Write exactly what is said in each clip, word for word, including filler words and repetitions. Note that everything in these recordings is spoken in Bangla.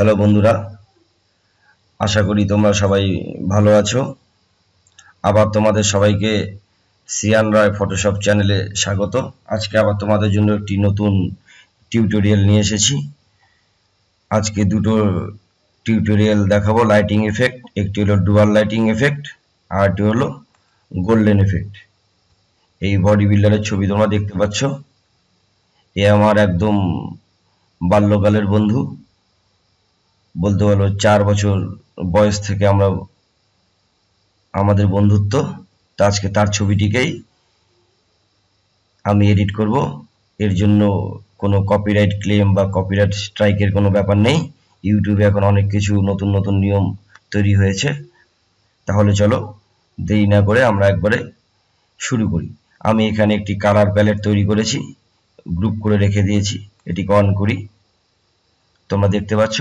हेलो बंधुरा आशा करी तुम्हारा सबाई भलो आछो। आबार तुम्हादेर सबाइके श्रियान रॉय फोटोशॉप चैनेले स्वागत। आज के आबार तुम्हादेर जोन्नो एकटी नतून टिउटोरियल निये एसेछि। आज के दुटो टिउटोरियल देखाबो लाइटिंग इफेक्ट, एकटी हलो डुयाल लाइटिंग इफेक्ट आर एकटी हलो गोल्डेन इफेक्ट। एई बडी बिल्डारेर छवि तोमरा देखते पाच्छ। ए आमार एकदम बाल्यकालेर बंधु, बोलते पारो चार बचर बयस थेके आमरा आमादेर बंधुत्व। तो आज के तार छबिटिकेई आमी एडिट करब। एर जोन्नो कोनो कपिराइट क्लेम बा कपिराइट स्ट्राइकेर कोनो ब्यापार नेई। यूट्यूबे एखन अनेक किछु नतुन नतुन नियम तैरि हयेछे। ताहले चलो देरी ना करे आमरा एकबारे शुरू करी। आमी एखाने एकटी कालार प्यालेट तैरि करेछि, ग्रुप करे रेखे दियेछि। एटिके अन करी, तोमरा देखते पाচ্ছ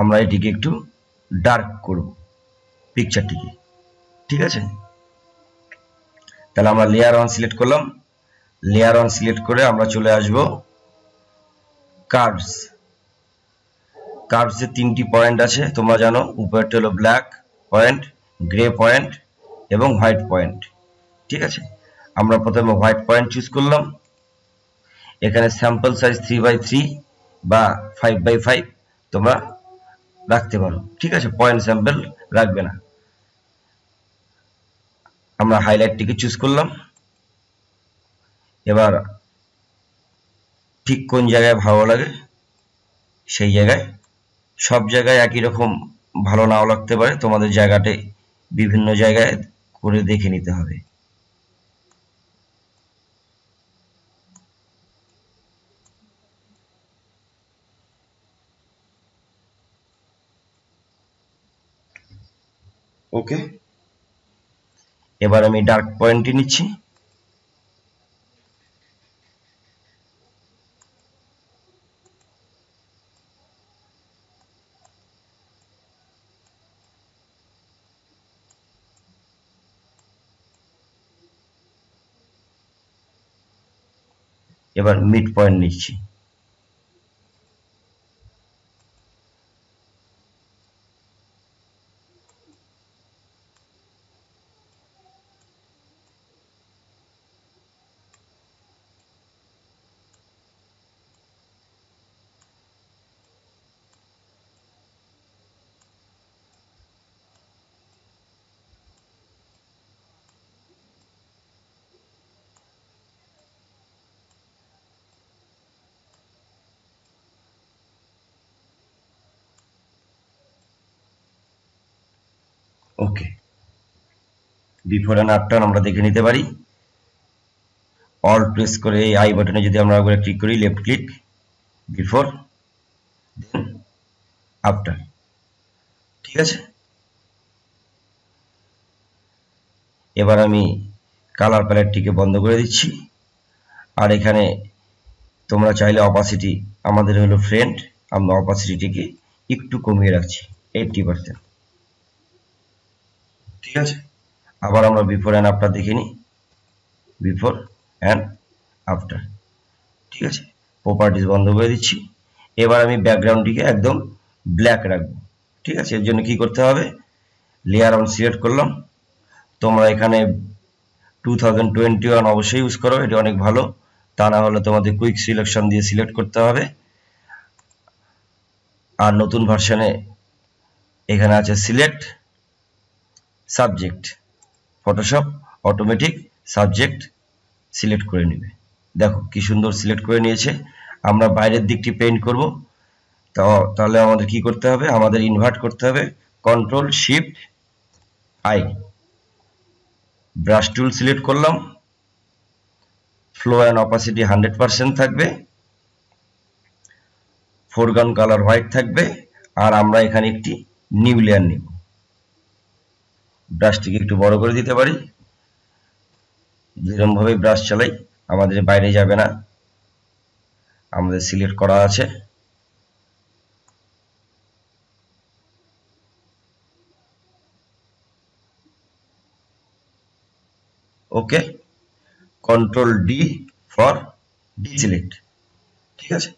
আমরা এটিকে একটু ডার্ক করব পিকচারটিকে। ঠিক আছে, তাহলে আমরা লেয়ার ওয়ান সিলেক্ট করলাম। লেয়ার ওয়ান সিলেক্ট করে আমরা চলে আসব কার্ভস। কার্ভসে তিনটি পয়েন্ট আছে তোমরা জানো, উপরেরটা হলো ব্ল্যাক পয়েন্ট, গ্রে পয়েন্ট এবং হোয়াইট পয়েন্ট। ঠিক আছে, আমরা প্রথমে হোয়াইট পয়েন্ট চুজ করলাম। এখানে sample size three by three বা ফাইভ বাই ফাইভ তোমরা রাখতে পারো। ঠিক আছে, পয়েন্ট স্যাম্পল রাখবে না। আমরা হাইলাইটটিকে চুজ করলাম। এবার ঠিক কোন জায়গায় ভালো লাগে সেই জায়গায়, সব জায়গায় একই রকম ভালো নাও লাগতে পারে, তোমাদের জায়গাতে বিভিন্ন জায়গায় করে দেখে নিতে হবে। ओके, এবার আমি ডার্ক পয়েন্টটি নিচ্ছি। এবার মিড পয়েন্ট নিচ্ছি। ओके, बिफोर एंड आफ्टर আমরা দেখে নিতে পারি। অল প্রেস করে এই আই বাটনে যদি আমরা একবার ক্লিক করি, left click, before then after. ঠিক আছে, এবার আমি কালার প্যালেটটিকে বন্ধ করে দিচ্ছি। আর এখানে তোমরা চাইলে অপাসিটি, আমাদের হলো ফ্রেন্ড, আমরা অপাসিটিকে একটু কমিয়ে রাখছি আশি পার্সেন্ট। ঠিক আছে, আবার আমরা বিফোর অ্যান্ড আফটার দেখিনি, বিফোর অ্যান্ড আফটার। ঠিক আছে, প্রপার্টিজ বন্ধ করে দিচ্ছি। এবার আমি ব্যাকগ্রাউন্ডটিকে একদম ব্ল্যাক রাখবো। ঠিক আছে, এর জন্য কি করতে হবে, লেয়ার আমি সিলেক্ট করলাম। তোমরা এখানে টু থাউজেন্ড টোয়েন্টি ওয়ান অবশ্যই ইউজ করো, এটা অনেক ভালো। তা না হলে তোমাদের কুইক সিলেকশন দিয়ে সিলেক্ট করতে হবে। আর নতুন ভার্সানে এখানে আছে select subject, Photoshop automatic subject select করে নেবে। দেখো কি সুন্দর সিলেক্ট করে নিয়েছে। আমরা বাইরের দিকটি পেইন্ট করব, তাহলে আমাদের কি করতে হবে, আমাদের ইনভার্ট করতে হবে। Control shift I, brush tool select করলাম। Flow and opacity hundred percent থাকবে, ফোরগ্রাউন্ড কালার হোয়াইট থাকবে। আর আমরা এখানে একটি নিউ লেয়ার নেব। ব্রাশটিকে একটু বড় করে দিতে পারি, যেরকমভাবে ব্রাশ চালাই আমাদের বাইরে যাবে না, আমাদের সিলেক্ট করা আছে। Okay, control D for deselect. ঠিক আছে,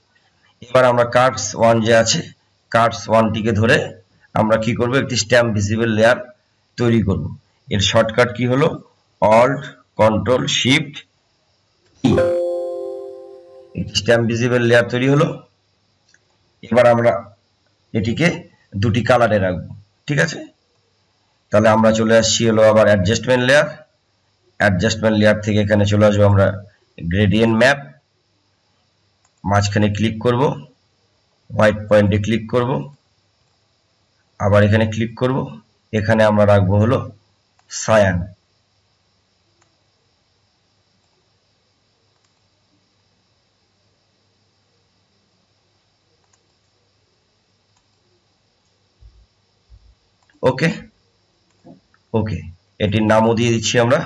এবার আমরা কার্ভস ওয়ান যে আছে কার্ভস ওয়ান টিকে ধরে আমরা কি করব একটি স্ট্যাম্প ভিজিবল লেয়ার তৈরি করব। এর শর্টকাট কি হলো অল্ট কন্ট্রোল শিফট ই। একটি স্ট্যাম্প ভিজিবল লেয়ার তৈরি হলো। এবার আমরা এটিকে দুটি কালারে রাখবো, ঠিক আছে। তাহলে আমরা চলে আসছি হলো আবার অ্যাডজাস্টমেন্ট লেয়ার। অ্যাডজাস্টমেন্ট লেয়ার থেকে এখানে চলে আসবো আমরা গ্রেডিয়েন্ট ম্যাপ, মাঝখানে ক্লিক করব, হোয়াইট পয়েন্টে ক্লিক করব, আবার এখানে ক্লিক করব, এখানে আমরা রাখবো হলো সায়ান। ওকে ওকে এটির নামও দিয়ে দিচ্ছি আমরা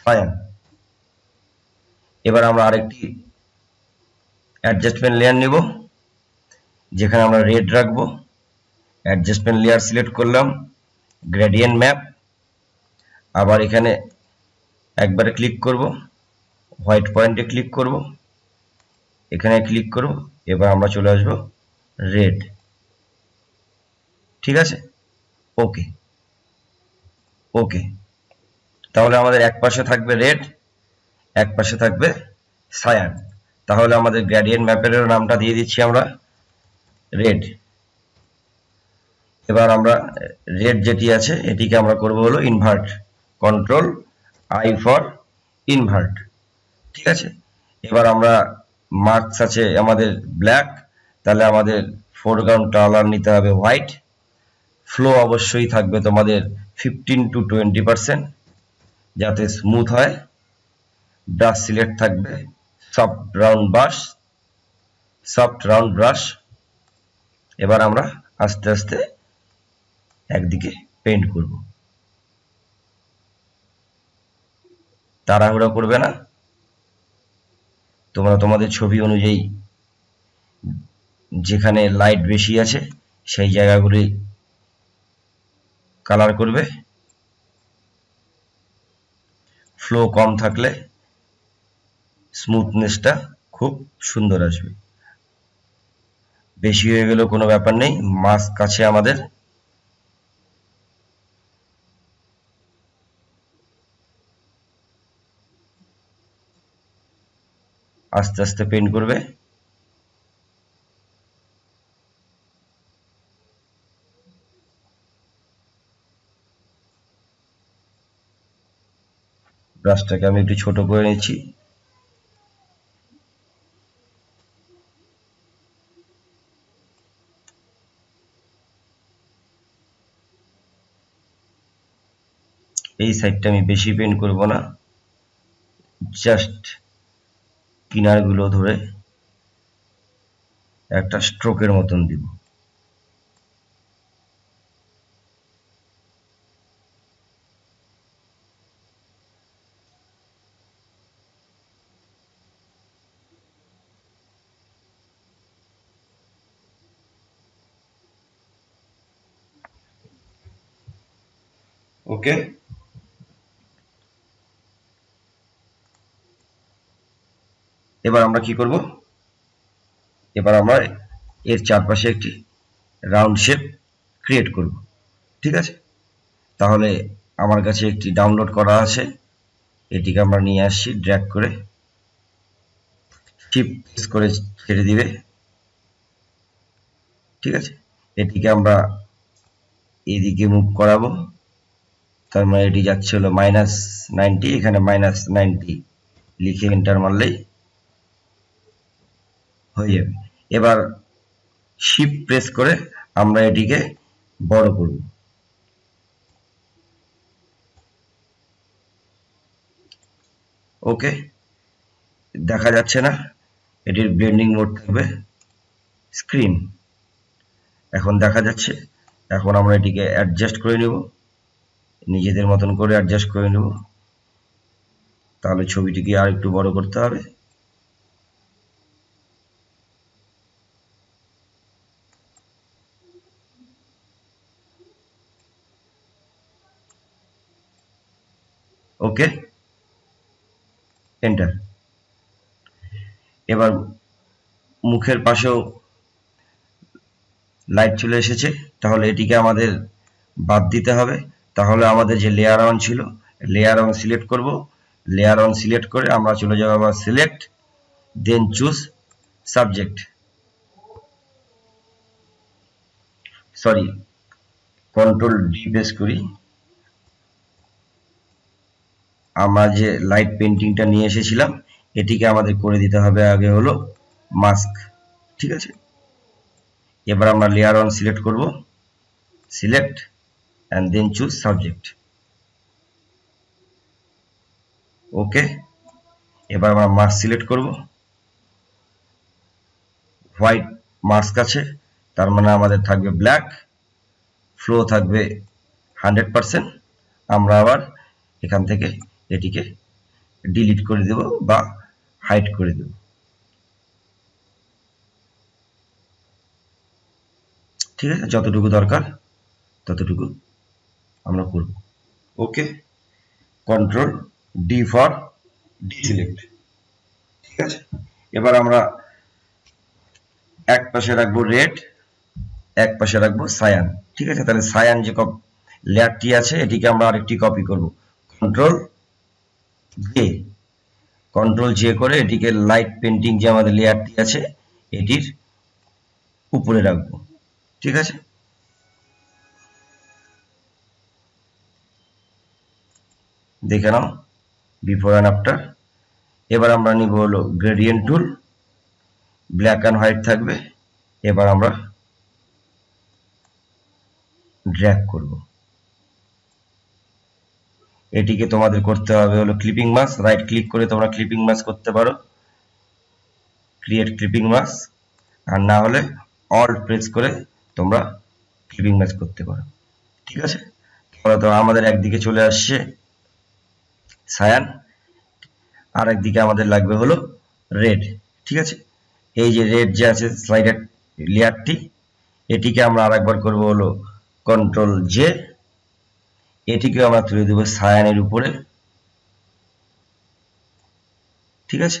সায়ান। এবার আমরা আরেকটি অ্যাডজাস্টমেন্ট লেয়ার নেব, যেখানে আমরা রেড রাখবো। অ্যাডজাস্টমেন্ট লেয়ার সিলেক্ট করলাম, গ্রেডিয়েন্ট ম্যাপ, আবার এখানে একবারে ক্লিক করব, হোয়াইট পয়েন্টে ক্লিক করব, এখানে ক্লিক করব, এবার আমরা চলে আসবো রেড, ঠিক আছে। ওকে ওকে তাহলে আমাদের এক পাশে থাকবে রেড, এক পাশে থাকবে সায়ান। তাহলে আমাদের গ্রেডিয়েন্ট ম্যাপেরও নামটা দিয়ে দিচ্ছি আমরা রেড। এবার আমরা রেড যেটি আছে এটিকে আমরা করব হলো invert, control I for invert, ঠিক আছে। এবার আমরা মার্কস আছে আমাদের ব্ল্যাক, তাহলে আমাদের ফোরগ্রাউন্ড কালার নিতে হবে হোয়াইট। ফ্লো অবশ্যই থাকবে তোমাদের ফিফটিন টু টোয়েন্টি পার্সেন্ট যাতে স্মুথ হয়। ব্রাশ সিলেক্ট থাকবে soft round brush, soft round brush. এবার আমরা আস্তে আস্তে একদিকে পেইন্ট করব, তাড়াহুড়া করবে না। তোমরা তোমাদের ছবি অনুযায়ী যেখানে লাইট বেশি আছে সেই জায়গাগুলি কালার করবে, ফ্লো কম থাকলে স্মুথনেসটা খুব সুন্দর আসবে। বেশি হয়ে গেলেও কোনো ব্যাপার নেই, মাস্ক আছে আমাদের। আস্তে আস্তে পেইন্ট করবে। ব্রাশটাকে আমি একটু ছোট করে নিচ্ছি। এই সাইডটা আমি বেশি পেইন্ট করব না, জাস্ট কিনারগুলো ধরে একটা স্ট্রোকের মতন দিব। ওকে এবার আমরা কি করব, এবার আমরা এর চারপাশে একটি রাউন্ড শেপ ক্রিয়েট করব, ঠিক আছে। তাহলে আমার কাছে একটি ডাউনলোড করা আছে, এটিকে আমরা নিয়ে আসছি, ড্র্যাগ করে শিফট প্রেস করে ছেড়ে দিবে, ঠিক আছে। এটিকে আমরা এদিকে মুভ করাবো, তার মানে এটি যাচ্ছে হলো মাইনাস নাইনটি, এখানে মাইনাস নাইনটি লিখে এন্টার মারলেই হয়ে যাবে। এবার শিফট প্রেস করে আমরা এটিকে বড় করব, ওকে। দেখা যাচ্ছে না, এটির ব্লেন্ডিং মোড থাকবে স্ক্রিন, এখন দেখা যাচ্ছে। এখন আমরা এটিকে অ্যাডজাস্ট করে নেব, নিজেদের মতন করে অ্যাডজাস্ট করে নেব। তাহলে ছবিটিকে আর একটু বড় করতে হবে, ওকে এন্টার। এবার মুখের পাশেও লাইট চলে এসেছে, তাহলে এটিকে আমাদের বাদ দিতে হবে। তাহলে আমাদের যে লেয়ার ওয়ান ছিল লেয়ার ওয়ান সিলেক্ট করব, লেয়ার ওয়ান সিলেক্ট করে আমরা চলে যাব আবার select, then choose subject, sorry control D press করি। আমরা যে লাইট পেন্টিংটা নিয়ে এসেছিলাম এটিকে আমাদের করে দিতে হবে আগে হলো মাস্ক, ঠিক আছে। এবার আমরা লেয়ার ওয়ান সিলেক্ট করব, select and then choose subject, okay. এবার আমরা মাস্ক সিলেক্ট করব, হোয়াইট মাস্ক আছে তার মানে আমাদের থাকবে ব্ল্যাক, ফ্লো থাকবে হান্ড্রেড পার্সেন্ট। আমরা আবার এখান থেকে এটিকে ডিলিট করে দেব বা হাইড করে দেব। ঠিক আছে, যতটুকু দরকার ততটুকু আমরা করব, okay. Control D for deselect, ঠিক আছে। এবার আমরা এক পাশে রাখবো রেড, এক পাশে রাখবো সায়ান, ঠিক আছে। তাহলে সায়ান যে কপ লেয়ারটি আছে এটিকে আমরা আরেকটি কপি করব, কন্ট্রোল জে, কন্ট্রোল জে করে এটিকে লাইট পেন্টিং যে আমাদের লেয়ারটি আছে এটির উপরে রাখবো, ঠিক আছে। দেখে নাও বিফোর অ্যান্ড আফটার। এবার আমরা নিব হলো gradient tool, black and white থাকবে। এবার আমরা ড্র্যাগ করব, এটিকে তোমাদের করতে হবে হলো ক্লিপিং মাস্ক, রাইট ক্লিক করে তোমরা ক্লিপিং মাস্ক করতে পারো, ক্রিয়েট ক্লিপিং মাস্ক, আর না হলে অল্ট প্রেস করে তোমরা ক্লিপিং মাস্ক করতে পারো, ঠিক আছে। তাহলে তো আমাদের একদিকে চলে আসছে সায়ান, আর একদিকে আমাদের লাগবে হলো রেড, ঠিক আছে। এই যে রেড যে আছে স্লাইডার লেয়ারটি এটিকে আমরা আর একবার করবো হলো কন্ট্রোল জে, এটিকে আমরা তুলে দেবো সায়ানের উপরে, ঠিক আছে।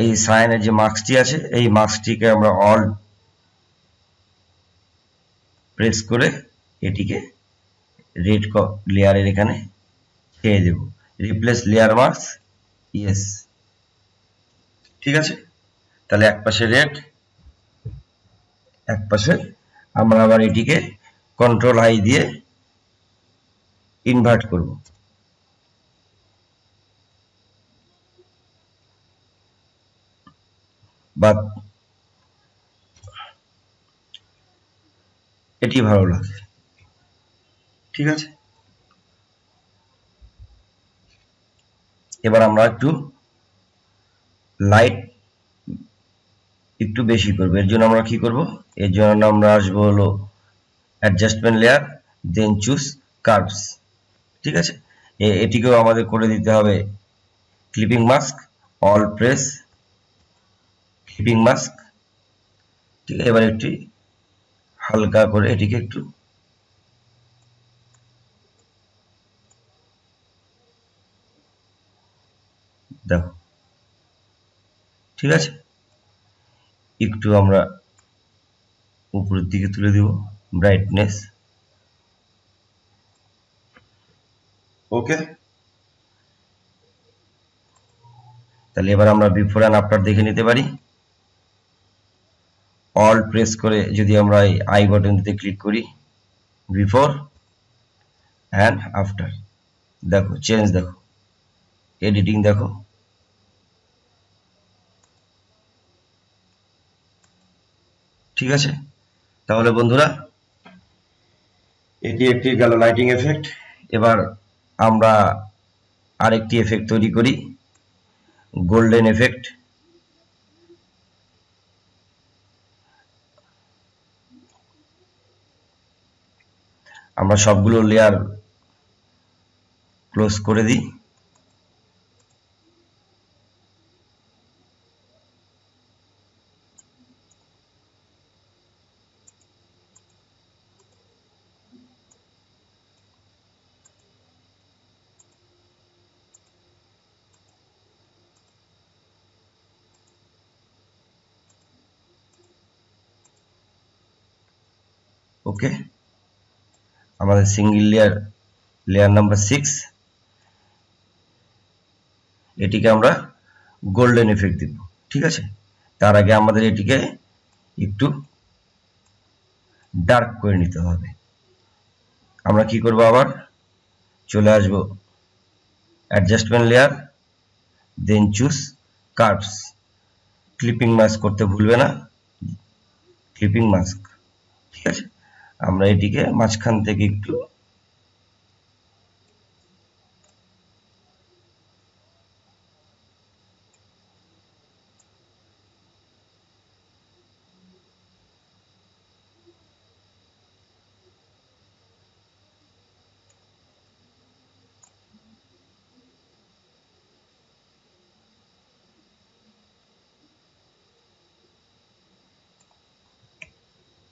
এই সায়ানের যে মাস্কটি আছে এই মাস্কটিকে আমরা অল প্রেস করে এটিকে রেড লেয়ারের এখানে খেয়ে দেব, রিপ্লেস লেয়ার মাস্ক, ইয়েস, ঠিক আছে। তাহলে এক পাশে রেড, এক পাশে আমরা আবার এটিকে কন্ট্রোল আই দিয়ে ইনভার্ট করব, বা এটি ভালো লাগে, ঠিক আছে। এবার আমরা একটু লাইট একটু বেশি করব, এর জন্য আমরা কি করব, এর জন্য আমরা আসবো হলো adjustment layer, then choose curves, ঠিক আছে। এটিকেও আমাদের করে দিতে হবে clipping mask, alt press, clipping mask, ঠিক আছে। এবার একটি হালকা করে এটিকে একটু দেখো, ঠিক আছে। একটু আমরা উপরের দিকে তুলে দেব ব্রাইটনেস, ওকে। তাহলে এবার আমরা বিফোর অ্যান্ড আফটার দেখে নিতে পারি। অল প্রেস করে যদি আমরা এই আই বাটনটিতে ক্লিক করি, বিফোর অ্যান্ড আফটার দেখো, চেঞ্জ দেখো, এডিটিং দেখো, ঠিক আছে। তাহলে বন্ধুরা এটি একটি গেল লাইটিং এফেক্ট। এবার আমরা আরেকটি এফেক্ট তৈরি করি, গোল্ডেন এফেক্ট। আমরা সবগুলো লেয়ার ক্লোজ করে দিই, ओके हमारे single layer layer number six एटीके हमरा गोल्डन इफेक्ट দিব ठीक আছে তার আগে আমাদের এটিকে একটু ডার্ক করে নিতে হবে আমরা কি করব আবার চলে আসব adjustment layer then choose curves clipping mask করতে ভুলবে না ক্লিপিং মাস্ক ঠিক আছে আমরা এটিকে মাঝখান থেকে একটু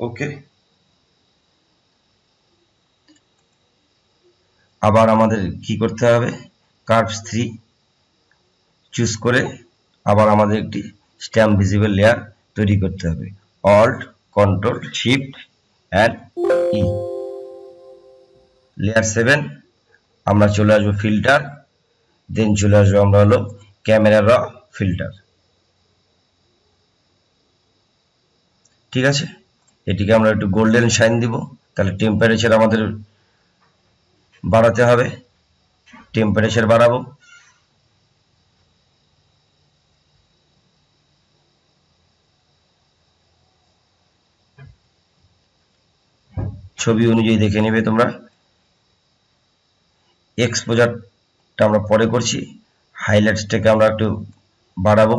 ओके আবার আমাদের কি করতে হবে কার্ভস थ्री চুজ করে আবার আমাদের একটি স্ট্যাম্প ভিজিবল লেয়ার তৈরি করতে হবে alt control shift and E layer seven আমরা চলে আসব ফিল্টার দেন চলে আসব আমরা হলো ক্যামেরা র ফিল্টার ঠিক আছে এটিকে আমরা একটু গোল্ডেন শাইন দিব তাহলে টেম্পারেচার আমাদের বাড়াতে হবে টেম্পারেচার বাড়াবো ছবি অনুযায়ী দেখে নেবে তোমরা এক্সপোজারটা আমরা পরে করছি হাইলাইটসটাকে আমরা একটু বাড়াবো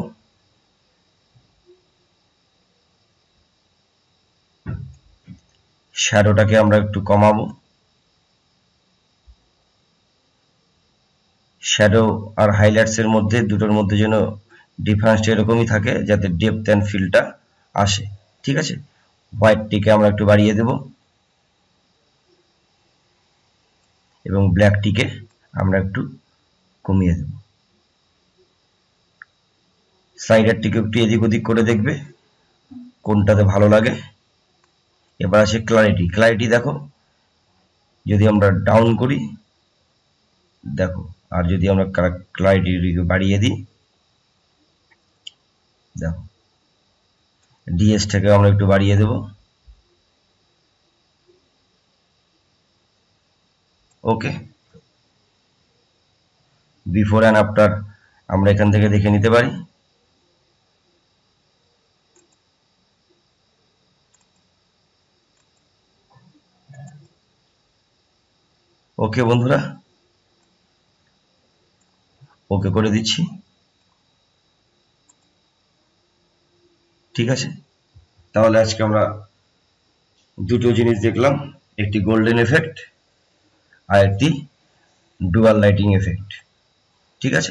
শ্যাডোটাকে আমরা একটু কমাবো শ্যাডো আর হাইলাইটস এর মধ্যে দুটোর মধ্যে যেন ডিফারেন্সটা এরকমই থাকে যাতে ডেপথ এন্ড ফিলটা আসে ঠিক আছে হোয়াইটটিকে আমরা একটু বাড়িয়ে দেব এবং ব্ল্যাকটিকে আমরা একটু কমিয়ে দেব সাইডারটিকে একটু এদিক ওদিক করে দেখবে কোনটাতে ভালো লাগে এবার আসে ক্ল্যারিটি ক্ল্যারিটি দেখো যদি আমরা ডাউন করি দেখো আর যদি আমরা ক্ল্যারিটিকে বাড়িয়ে দিই দেখো ডিএসটাকে আমরা একটু বাড়িয়ে দেব ওকে বিফোর এন্ড আফটার আমরা এখান থেকে দেখে নিতে পারি ओके बंधुरा ओके कर दीची ठीक है ताहले आज के आमरा दुटो जिनिस देखलाम एक गोल्डन इफेक्ट और एक डुअल लाइटिंग इफेक्ट ठीक है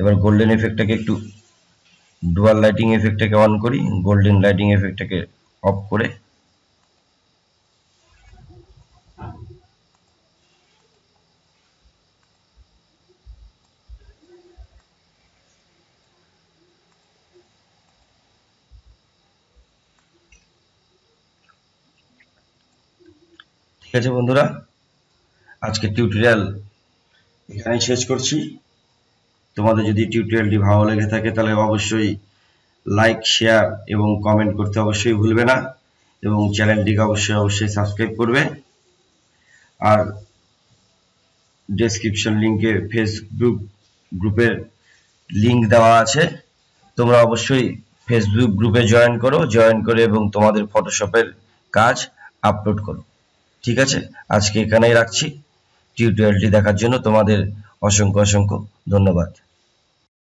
एबार गोल्डन इफेक्ट के एकटू डुअल लाइटिंग इफेक्ट के ऑन करी गोल्डन लाइटिंग इफेक्ट के ऑफ करे বন্ধুরা আজকে টিউটোরিয়াল এখানেই শেষ করছি তোমাদের যদি টিউটোরিয়ালটি ভালো লেগে থাকে তাহলে অবশ্যই লাইক শেয়ার এবং কমেন্ট করতে অবশ্যই ভুলবে না এবং চ্যানেলটিকে অবশ্যই অবশ্যই সাবস্ক্রাইব করবে আর ডেসক্রিপশন লিংকে ফেসবুক গ্রুপের লিংক দেওয়া আছে তোমরা অবশ্যই ফেসবুক গ্রুপে জয়েন করো জয়েন করে এবং তোমাদের ফটোশপের কাজ আপলোড করো ঠিক আছে আজকে এখানেই রাখছি টিউটোরিয়ালটি দেখার জন্য তোমাদের অসংখ্য অসংখ্য ধন্যবাদ।